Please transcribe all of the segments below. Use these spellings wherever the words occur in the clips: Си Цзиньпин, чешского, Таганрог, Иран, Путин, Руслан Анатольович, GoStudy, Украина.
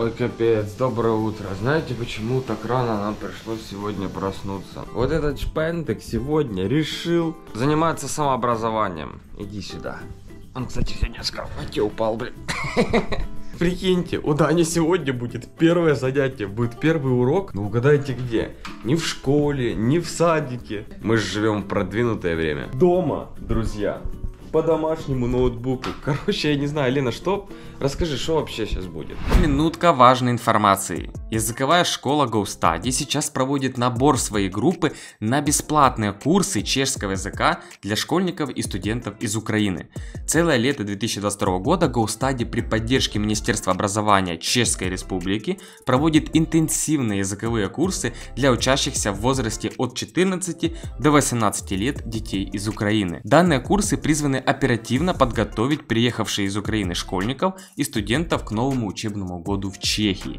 Ой, капец, доброе утро. Знаете, почему так рано нам пришлось сегодня проснуться? Вот этот шпентик сегодня решил заниматься самообразованием. Иди сюда. Он, кстати, сегодня с кровати упал, блин. Прикиньте, у Дани сегодня будет первое занятие, будет первый урок. Но угадайте где? Не в школе, не в садике. Мы же живем в продвинутое время. Дома, друзья. По домашнему ноутбуку. Короче, я не знаю, Лена, что? Расскажи, что вообще сейчас будет? Минутка важной информации. Языковая школа GoStudy сейчас проводит набор своей группы на бесплатные курсы чешского языка для школьников и студентов из Украины. Целое лето 2022 года GoStudy при поддержке Министерства образования Чешской Республики проводит интенсивные языковые курсы для учащихся в возрасте от 14 до 18 лет детей из Украины. Данные курсы призваны оперативно подготовить приехавшие из Украины школьников и студентов к новому учебному году в Чехии.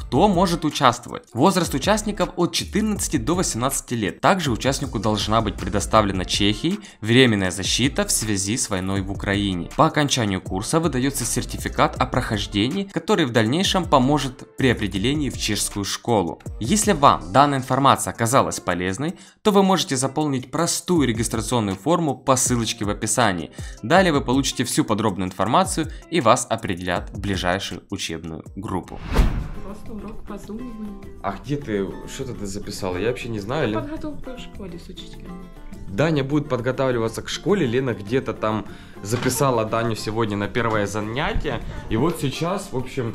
Кто может участвовать? Возраст участников от 14 до 18 лет. Также участнику должна быть предоставлена Чехией временная защита в связи с войной в Украине. По окончанию курса выдается сертификат о прохождении, который в дальнейшем поможет при определении в чешскую школу. Если вам данная информация оказалась полезной, то вы можете заполнить простую регистрационную форму по ссылочке в описании. Далее вы получите всю подробную информацию и вас определят в ближайшую учебную группу. Просто урок по зуму. А где ты, что-то ты записала? Я вообще не знаю. Я подготовка в школе с учителем. Даня будет подготавливаться к школе. Лена где-то там записала Даню сегодня на первое занятие. И вот сейчас, в общем,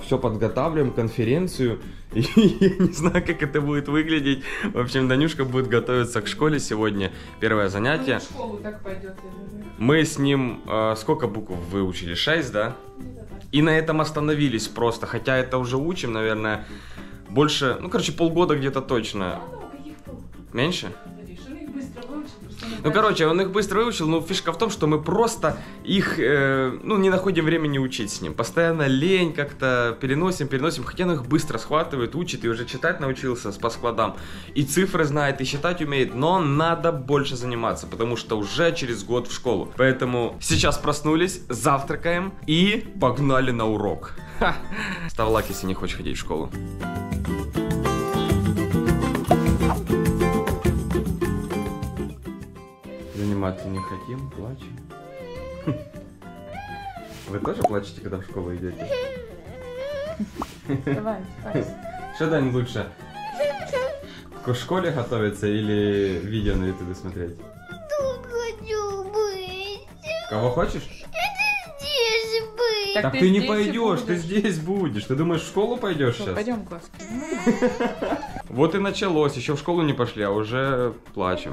все подготавливаем, конференцию. И я не знаю, как это будет выглядеть. В общем, Данюшка будет готовиться к школе сегодня. Первое занятие. Ну, в школу так пойдет, я думаю. Мы с ним сколько букв выучили? 6, да? И на этом остановились просто, хотя это уже учим, наверное, больше, ну, короче, полгода где-то точно. Меньше? Ну, короче, он их быстро выучил, но фишка в том, что мы просто их, не находим времени учить с ним. Постоянно лень как-то переносим, хотя он их быстро схватывает, учит и уже читать научился по складам. И цифры знает, и считать умеет, но надо больше заниматься, потому что уже через год в школу. Поэтому сейчас проснулись, завтракаем и погнали на урок. Ха. Ставь лайк, если не хочешь ходить в школу. Заниматься не хотим, плачем. Вы тоже плачете, когда в школу идете? Давай, что, Дань, лучше? К школе готовиться или видео на ютубе смотреть? Тут хочу быть. Кого хочешь? Это здесь быть. Так ты не пойдешь, ты здесь будешь. Ты думаешь, в школу пойдешь сейчас? Пойдем, класс. Вот и началось, еще в школу не пошли, а уже плачем.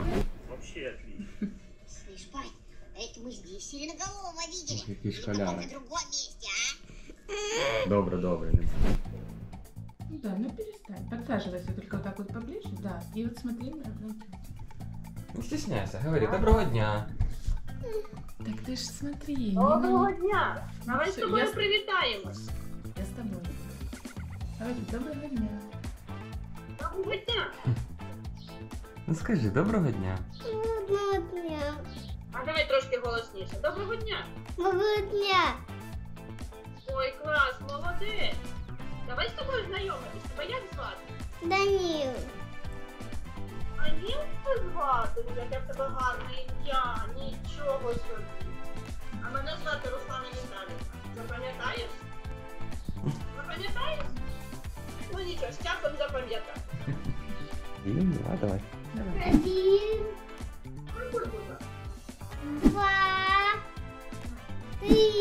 Мы здесь сиреноголового видели. Какие шкаляны. В другом месте, а? Добро. Ну да, ну перестань. Подсаживайся только вот так вот поближе, да. И вот смотри на это. Не стесняйся, говори, доброго дня. Так ты ж смотри. Доброго дня. Давай с тобой привитаемся. Я с тобой. Говори, доброго дня. Доброго дня. Ну скажи, доброго дня. Доброго дня. А давай трошки голосніше. Доброго дня! Доброго дня! Ой, клас, молодець! Давай з тобою знайомитись. Тебе як звати? Даніл. Даніл ти звати? Яке в тебе гарне ім'я. Нічого собі. А мене звати Руслан Анатольович. Запам'ятаєш? Запам'ятаєш? Ну нічого, з часом запам'ятаєш. Ну, давай. Один. Два, три,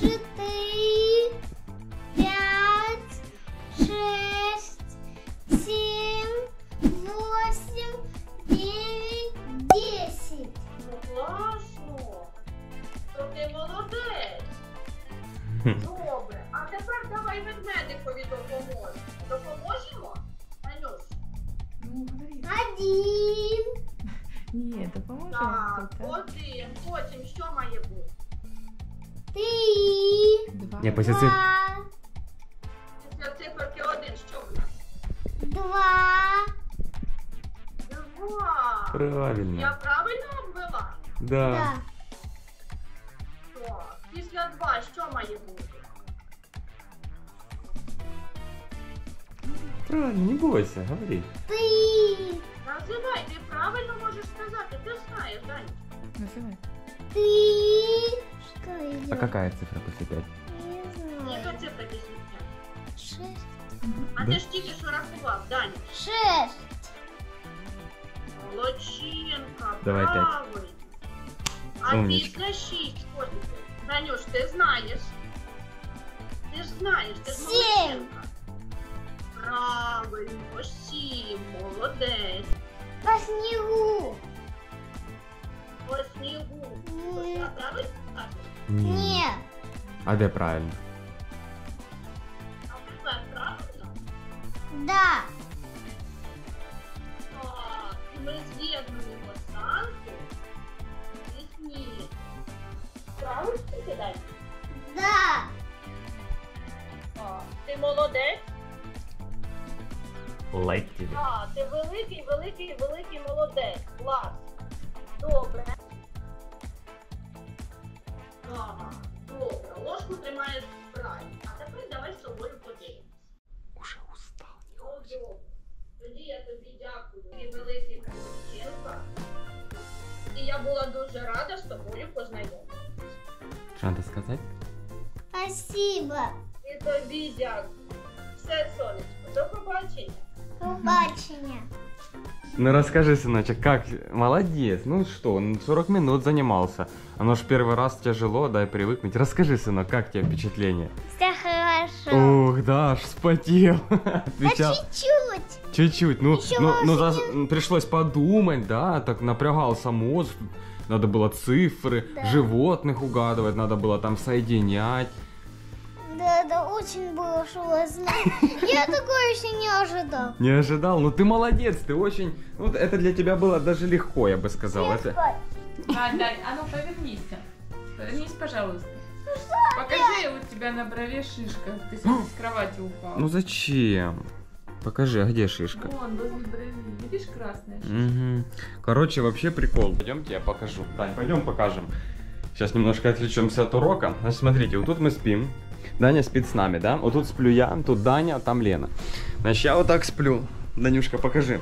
четыре, пять, шесть, семь, восемь, девять, десять. Классно! То ты молодец! Добре, а тепер давай ведмедикові допоможемо. Допоможемо? Анюш? Один. Ні, допоможемо. Так, один, потім що має бути? Три, два. Після циферки один, що в нас? Два. Правильно. Я правильно обвела? Да. Так, після два що має бути? правильно, не бойся, говори. Ты. Называй, ты правильно можешь сказать, а ты знаешь, Дань. Называй. Ты. Что идет? А какая цифра после 5? Не знаю. Какая цифра после 5? 6. А да. Ты ж тільки що рахував, Дань. 6. Молодчинка, давай правильно. 5. А після 6 ходить. Данюш, ти знаєш. Ти ж знаєш, ти ж молодчинка. Правильно, 7, молодець. По снігу. По снігу. Ні. А де правильно? А де правильно? Да. Так, ми з'єднуємо санки і сніг. Правильно ти дай? Да. Так, ти молодець. Лайк тебе. А, ти великий, великий, великий молодець. Клас. Добре. Ага, добре. Ложку тримаєш правильно. А тепер давай з собою поділимось. Уже устал. Добре. Тоді я тобі дякую. Ти великий молодчинка. І я була дуже рада з тобою познайомитися. Що треба сказати? Спасибо. І тобі дякую. Все, сонечко. До побачення. Побачення. Ну расскажи, сыночек, как? Молодец. Ну что, он 40 минут занимался. Оно ж первый раз тяжело, дай привыкнуть. Расскажи, сынок, как тебе впечатление? Все хорошо. Ух, да, аж вспотел. Отвечал. А чуть-чуть. Чуть-чуть. Ну, пришлось подумать, да, так напрягался мозг. Надо было цифры, да. Животных угадывать, надо было там соединять. Да, очень было шумно знать. Я такое еще не ожидал. Не ожидал? Ну ты молодец, ты очень... Ну, это для тебя было даже легко, я бы сказал. Это... А, Дань, а ну повернись. Повернись, пожалуйста. Ну, что? Покажи, я... у тебя на брове шишка. Ты сегодня с кровати упал. Ну зачем? Покажи, а где шишка? Вон, возле брови. Видишь, красная шишка? Угу. Короче, вообще прикол. Пойдемте, я покажу. Дань, пойдем покажем. Сейчас немножко отвлечемся от урока. Значит, смотрите, вот тут мы спим. Даня спит с нами, да? Вот тут сплю я, тут Даня, там Лена. Значит, я вот так сплю. Данюшка, покажи.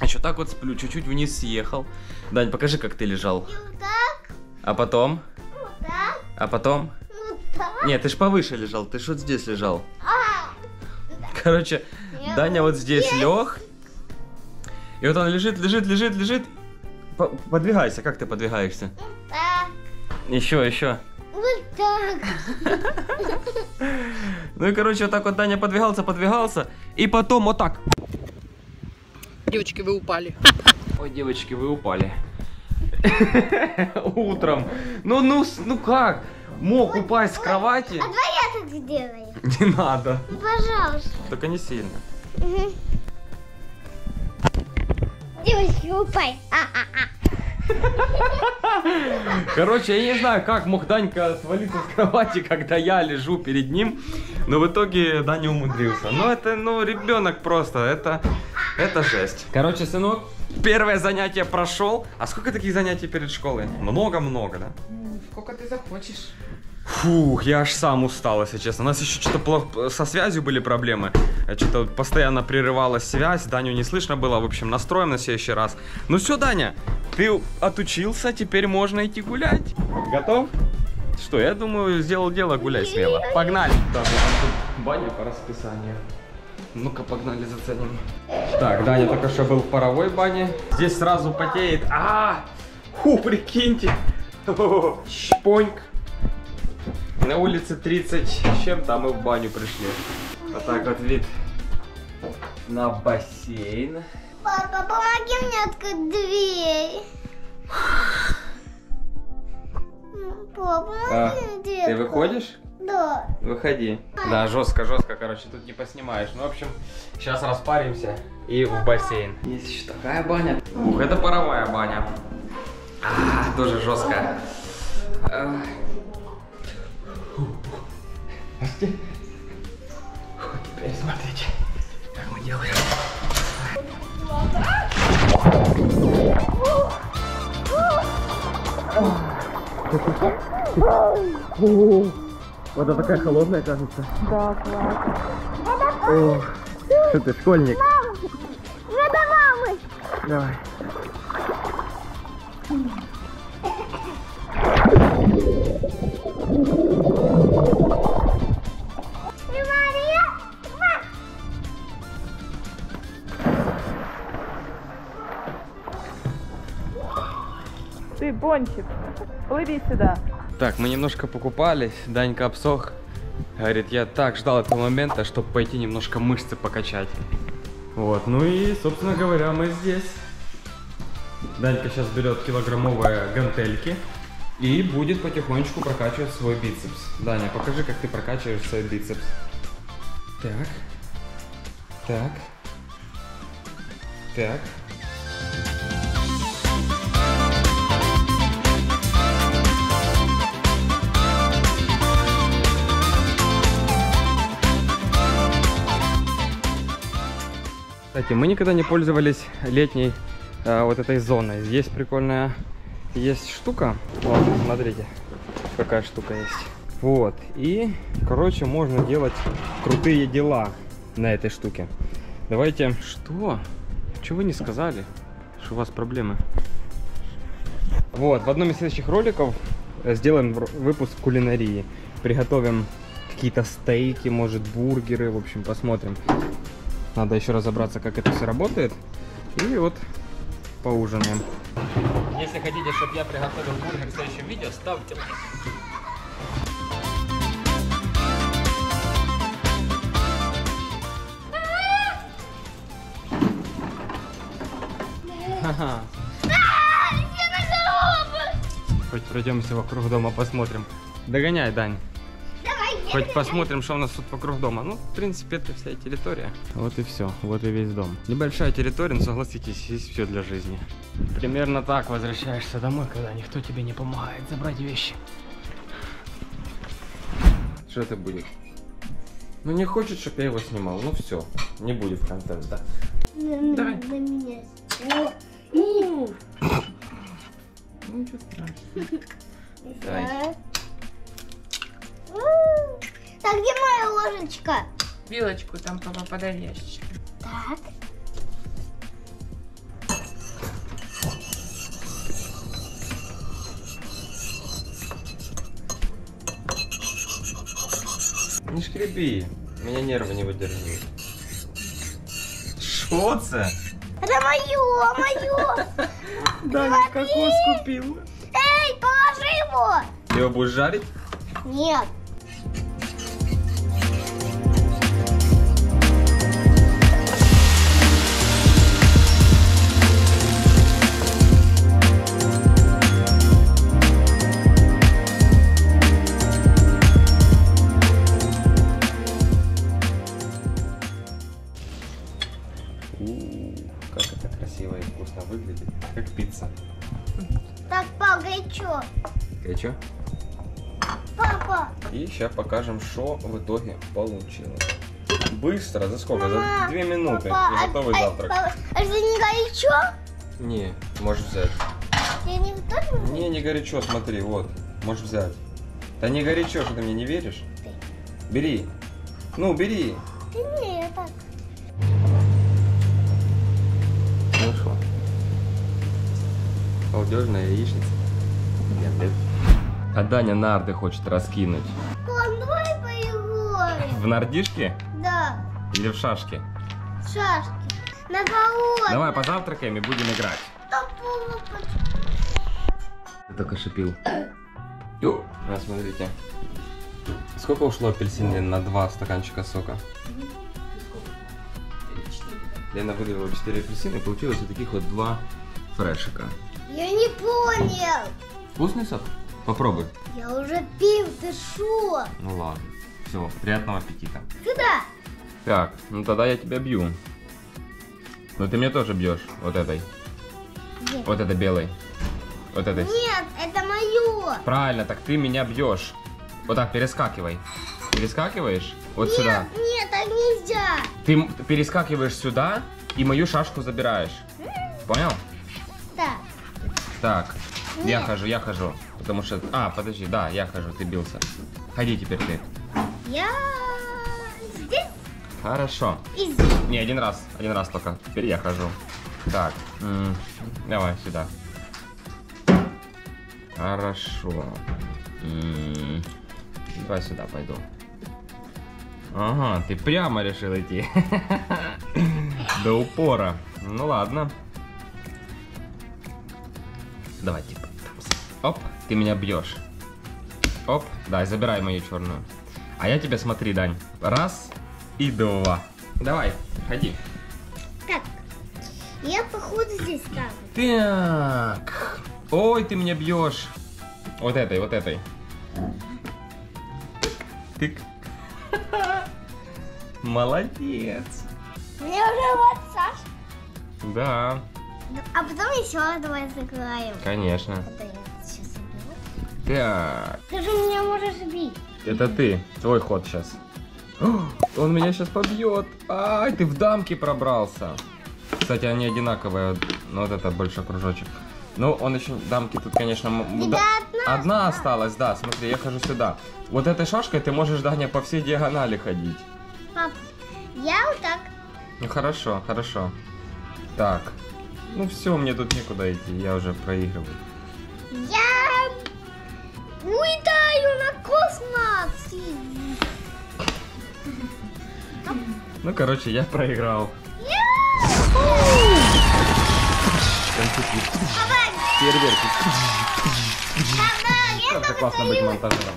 А что, так вот сплю, чуть-чуть вниз съехал. Дань, покажи, как ты лежал. Вот так. А потом? Вот так. А потом? Вот так. Нет, ты ж повыше лежал, ты ж вот здесь лежал. Короче, я Даня вот здесь лег. И вот он лежит, лежит, лежит, лежит. Подвигайся, как ты подвигаешься? Вот так. Еще, еще. Вот так. Ну и короче, вот так вот Даня подвигался, подвигался. И потом вот так. Девочки, вы упали. Ой, девочки, вы упали. Утром. Ну как? Мог упасть с кровати. А давай я так сделаю. Не надо. Ну пожалуйста. Только не сильно. Девочки, упали. Короче, я не знаю, как мог Данька свалиться с кровати, когда я лежу перед ним. Но в итоге Даня умудрился. Но это, ну, ребенок просто, это жесть. Короче, сынок, первое занятие прошел. А сколько таких занятий перед школой? Много-много, да? Сколько ты захочешь. Фух, я аж сам устал, если честно. У нас еще что-то со связью были проблемы. Что-то постоянно прерывалась связь, Даню не слышно было. В общем, настроим на следующий раз. Ну все, Даня, ты отучился, теперь можно идти гулять. Готов? Что, я думаю, сделал дело, гуляй смело. Погнали. Так, вот тут баня по расписанию. Ну-ка, погнали, заценим. Так, Даня только что был в паровой бане. Здесь сразу потеет. Фу, прикиньте. Шпоньк. На улице 30 с чем-то, а мы в баню пришли. Вот так вот вид на бассейн. Папа, помоги мне открыть дверь. Папа, помоги мне дверь. Ты выходишь? Да. Выходи. Да, жестко, короче, тут не поснимаешь. Ну, в общем, сейчас распаримся и в бассейн. Есть еще такая баня. Ух, это паровая баня. Тоже жесткая. Теперь смотрите, как мы делаем. Вода такая холодная, кажется. Да, классно. Что ты, школьник? Задавалась. Давай. Ты бончик, плыви сюда. Так, мы немножко покупались, Данька обсох. Говорит, я так ждал этого момента, чтобы пойти немножко мышцы покачать. Вот, ну и, собственно говоря, мы здесь. Данька сейчас берет килограммовые гантельки и будет потихонечку прокачивать свой бицепс. Даня, покажи, как ты прокачиваешь свой бицепс. Так, так, так. Кстати, мы никогда не пользовались летней вот этой зоной. Здесь прикольная есть штука. Вот, смотрите, какая штука есть. Вот, и, короче, можно делать крутые дела на этой штуке. Давайте... Что? Чего вы не сказали? Что у вас проблемы? Вот, в одном из следующих роликов сделаем выпуск кулинарии. Приготовим какие-то стейки, может, бургеры. В общем, посмотрим. Надо еще разобраться, как это все работает. И вот поужинаем. Если хотите, чтобы я приготовил бургер в следующем видео, ставьте лайк. Хоть пройдемся вокруг дома, посмотрим. Догоняй, Дань. Хоть посмотрим, что у нас тут вокруг дома. Ну, в принципе, это вся территория. Вот и все, вот и весь дом. Небольшая территория, но согласитесь, здесь все для жизни. Примерно так возвращаешься домой, когда никто тебе не помогает забрать вещи. Что это будет? Ну не хочет, чтобы я его снимал. Ну все, не будет контента. Давай. Ну ничего страшного. Так, где моя ложечка? Вилочку там, папа, подай ящичек. Так. Не шкреби, меня нервы не выдерживают. Что это? Это мое, мое. Даня, кокос купил. Эй, положи его. Ты его будешь жарить? Нет. Как это красиво и вкусно выглядит, как пицца. Так, папа, горячо. Горячо? Папа. И сейчас покажем, что в итоге получилось. Быстро, за сколько? Мама, за 2 минуты. Папа, и готовый завтрак. А это не горячо? Не, можешь взять. Я не готовлю? Не горячо, смотри, вот, можешь взять. Да не горячо, что ты мне не веришь? Бери. Ну, бери. Да не, я так. Молодежная яичница. Нет. А Даня нарды хочет раскинуть. Он, давай поиграем. В нардишке? Да. Или в шашке? В шашке. На голодное. Давай позавтракаем и будем играть. Ты только шипил. А, смотрите. Сколько ушло апельсин на 2 стаканчика сока? Лена выдавила 4 апельсина и получилось вот таких вот 2 фрешика. Я не понял. Вкусный сок? Попробуй. Я уже пил, ты шо? Ну ладно. Все, приятного аппетита. Сюда. Так, ну тогда я тебя бью. Но ты меня тоже бьешь. Вот этой. Нет. Вот этой белой. Вот этой. Нет, это мое. Правильно, так ты меня бьешь. Вот так перескакивай. Перескакиваешь? Вот нет, сюда. Нет, так нельзя. Ты перескакиваешь сюда и мою шашку забираешь. Понял? Да. Так, нет. я хожу, потому что... А, подожди, да, я хожу, ты бился. Ходи теперь ты. Я здесь. Хорошо. Изи. Не, один раз только. Теперь я хожу. Так, давай сюда. Хорошо. Давай сюда пойду. Ага, ты прямо решил идти. До упора. Ну ладно. Давай, типа. Оп, ты меня бьешь. Оп, да, забирай мою черную. А я тебя смотри, Дань. Раз и два. Давай, ходи. Так, я походу здесь так. Так. Ой, ты меня бьешь. Вот этой, вот этой. Тык. Молодец. Мне уже вот, Саш. Да. А потом еще давай закроем. Конечно. Так. Ты же меня можешь бить. Это ты. Твой ход сейчас. Он меня сейчас побьет. Ай, ты в дамки пробрался. Кстати, они одинаковые. Но вот это больше кружочек. Ну, он еще... Дамки тут, конечно... Да, одна осталась, да. Смотри, я хожу сюда. Вот этой шашкой ты можешь, Даня, по всей диагонали ходить. Пап, я вот так. Ну, хорошо, хорошо. Так. Ну, все, мне тут некуда идти. Я уже проигрываю. Я улетаю на космос. Ну, короче, я проиграл. Как классно быть монтажером.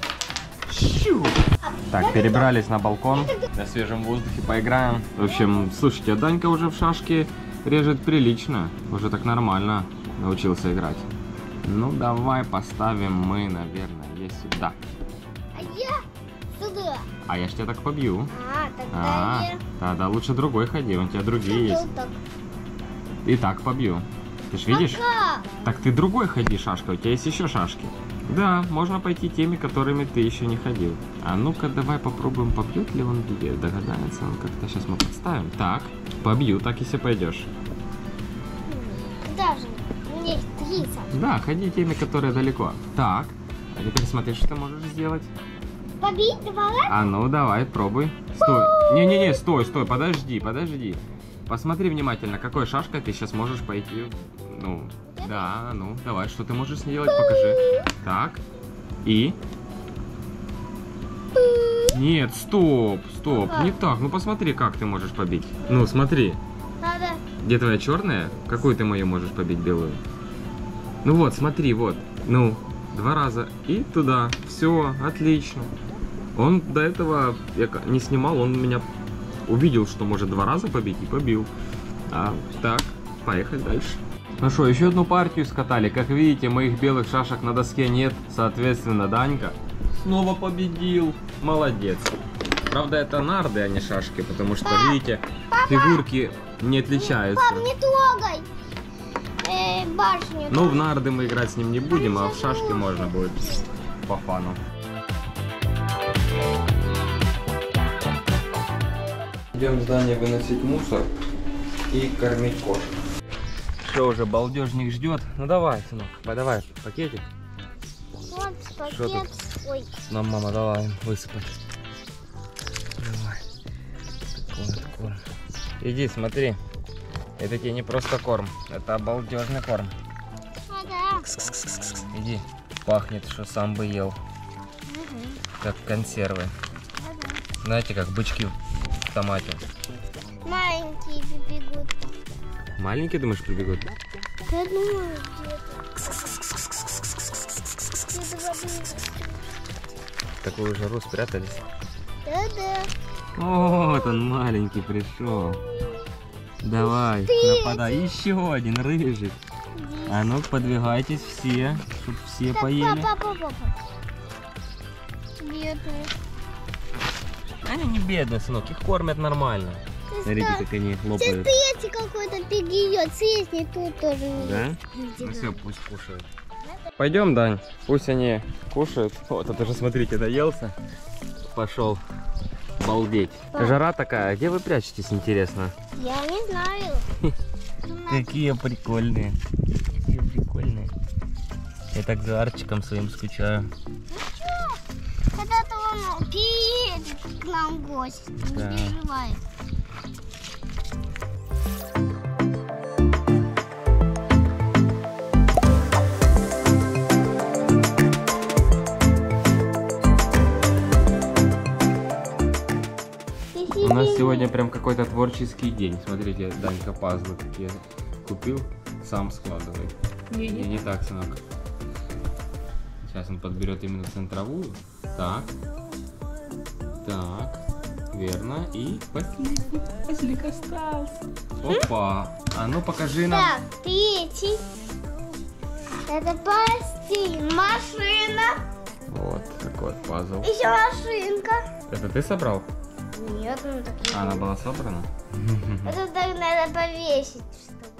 Так, перебрались на балкон. На свежем воздухе поиграем. В общем, слушайте, Данька уже в шашки режет прилично. Уже так нормально научился играть. Ну, давай поставим мы, наверное, сюда. А я сюда. А я ж тебя так побью. Да, лучше другой ходи, у тебя другие есть. И так побью. Ты ж видишь? Так ты другой ходи, шашка, у тебя есть еще шашки. Да, можно пойти теми, которыми ты еще не ходил. А ну-ка, давай попробуем, побьет ли он тебе. Догадается он как-то. Сейчас мы подставим. Так, побью, так если пойдешь. Даже мне 30. Да, ходи теми, которые далеко. Так, а теперь смотри, что ты можешь сделать. Побить два раза? А ну, давай, пробуй. Стой. Не-не-не, стой, стой, подожди, подожди. Посмотри внимательно, какой шашкой ты сейчас можешь пойти. Ну... Да, ну, давай, что ты можешь сделать, покажи. Так, и... Нет, стоп, стоп, не так. Ну, посмотри, как ты можешь побить. Ну, смотри. Где твоя черная? Какую ты мою можешь побить, белую? Ну вот, смотри, вот. Ну, два раза и туда. Все, отлично. Он до этого, я не снимал, он меня увидел, что может два раза побить, и побил. А, так, поехали дальше. Ну что, еще одну партию скатали. Как видите, моих белых шашек на доске нет. Соответственно, Данька снова победил. Молодец. Правда, это нарды, а не шашки, потому что, пап, видите, папа, фигурки не отличаются. Пап, не трогай башню. Ну, в нарды мы играть с ним не будем, а в шашки можно будет по фану. Идем в здание выносить мусор и кормить кошек. Что уже, балдежник ждет? Ну давай, сынок, подавай пакетик. Вот пакет. Ой. Нам мама дала им высыпать. Давай. Такой корм. Иди, смотри. Это тебе не просто корм, это балдежный корм. Ага. Иди. Пахнет, что сам бы ел. Угу. Как консервы. Ага. Знаете, как бычки в томате. Маленькие бегут. Маленькие, думаешь, прибегут? Я думаю, в такую жару спрятались? Да-да. О, вот он маленький пришел. Давай, нападай. Еще один рыжий. А ну подвигайтесь все, чтобы все поели. Бедные. Они не бедные, сынок, их кормят нормально. Смотрите, как они лопают. Сейчас какой-то пигиет, съесть тут тоже. Да? Ну все, пусть кушают. Пойдем, Дань, пусть они кушают. Вот, это же, смотрите, доелся. Пошел балдеть. Папа. Жара такая, где вы прячетесь, интересно? Я не знаю. Какие прикольные. Какие прикольные. Я так за Арчиком своим скучаю. Ну что? Когда-то он приедет к нам гость, не переживай. У нас сегодня прям какой-то творческий день. Смотрите, Данька пазлы такие купил, сам складывает. И не так, сынок. Сейчас он подберет именно центровую. Так. Так. Верно. И пазлик остался. Опа. А ну покажи нам. Так, третий. Это пазлик. Машина. Вот такой вот пазл. Еще машинка. Это ты собрал? Нет, она такие. Она была собрана? Это так надо повесить, чтобы...